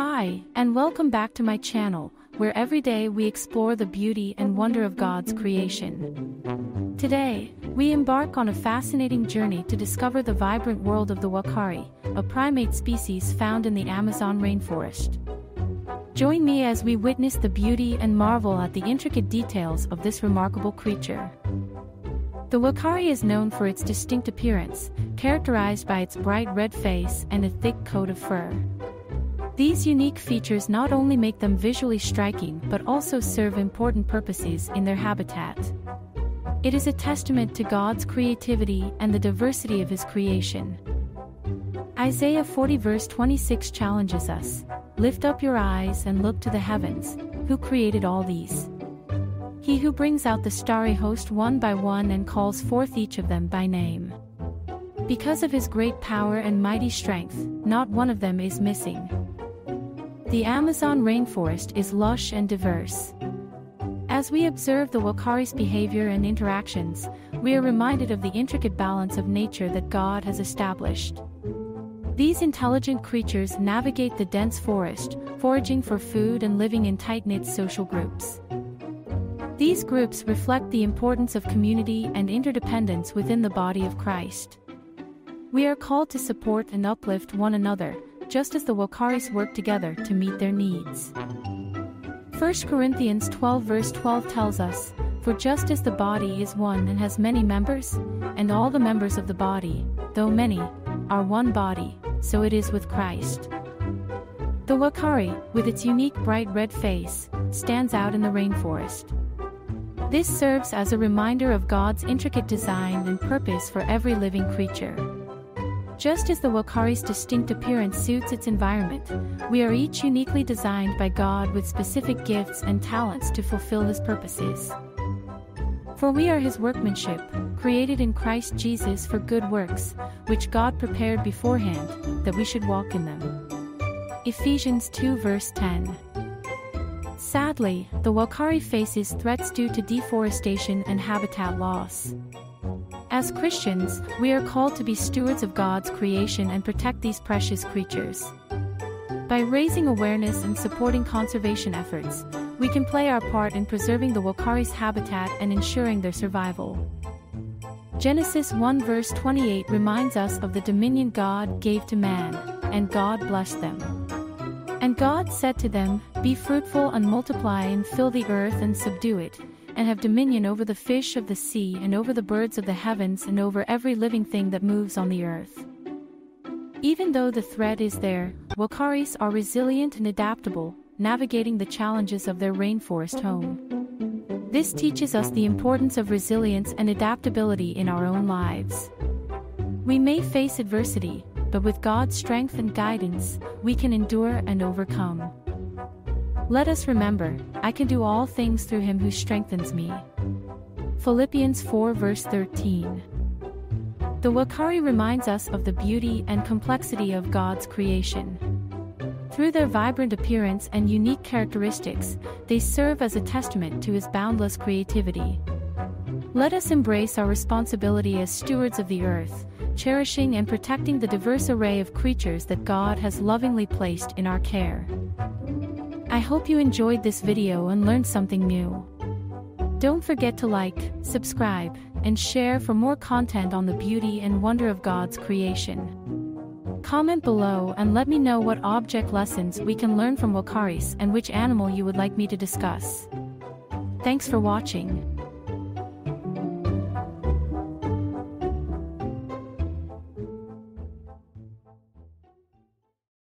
Hi, and welcome back to my channel, where every day we explore the beauty and wonder of God's creation. Today, we embark on a fascinating journey to discover the vibrant world of the Uakari, a primate species found in the Amazon rainforest. Join me as we witness the beauty and marvel at the intricate details of this remarkable creature. The Uakari is known for its distinct appearance, characterized by its bright red face and a thick coat of fur. These unique features not only make them visually striking but also serve important purposes in their habitat. It is a testament to God's creativity and the diversity of His creation. Isaiah 40 verse 26 challenges us, "Lift up your eyes and look to the heavens, who created all these? He who brings out the starry host one by one and calls forth each of them by name." Because of His great power and mighty strength, not one of them is missing. The Amazon rainforest is lush and diverse. As we observe the Uakari's behavior and interactions, we are reminded of the intricate balance of nature that God has established. These intelligent creatures navigate the dense forest, foraging for food and living in tight-knit social groups. These groups reflect the importance of community and interdependence within the body of Christ. We are called to support and uplift one another, just as the Uakari's work together to meet their needs. 1 Corinthians 12 verse 12 tells us, "For just as the body is one and has many members, and all the members of the body, though many, are one body, so it is with Christ." The Uakari, with its unique bright red face, stands out in the rainforest. This serves as a reminder of God's intricate design and purpose for every living creature. Just as the Uakari's distinct appearance suits its environment, we are each uniquely designed by God with specific gifts and talents to fulfill His purposes. For we are His workmanship, created in Christ Jesus for good works, which God prepared beforehand, that we should walk in them. Ephesians 2 verse 10. Sadly, the Uakari faces threats due to deforestation and habitat loss. As Christians, we are called to be stewards of God's creation and protect these precious creatures. By raising awareness and supporting conservation efforts, we can play our part in preserving the Uakari's habitat and ensuring their survival. Genesis 1 verse 28 reminds us of the dominion God gave to man, and God blessed them. "And God said to them, Be fruitful and multiply and fill the earth and subdue it, and have dominion over the fish of the sea and over the birds of the heavens and over every living thing that moves on the earth." Even though the threat is there, Uakaris are resilient and adaptable, navigating the challenges of their rainforest home. This teaches us the importance of resilience and adaptability in our own lives. We may face adversity, but with God's strength and guidance, we can endure and overcome. Let us remember, "I can do all things through Him who strengthens me." Philippians 4 verse 13. The Uakari reminds us of the beauty and complexity of God's creation. Through their vibrant appearance and unique characteristics, they serve as a testament to His boundless creativity. Let us embrace our responsibility as stewards of the earth, cherishing and protecting the diverse array of creatures that God has lovingly placed in our care. I hope you enjoyed this video and learned something new. Don't forget to like, subscribe, and share for more content on the beauty and wonder of God's creation. Comment below and let me know what object lessons we can learn from Uakaris and which animal you would like me to discuss. Thanks for watching.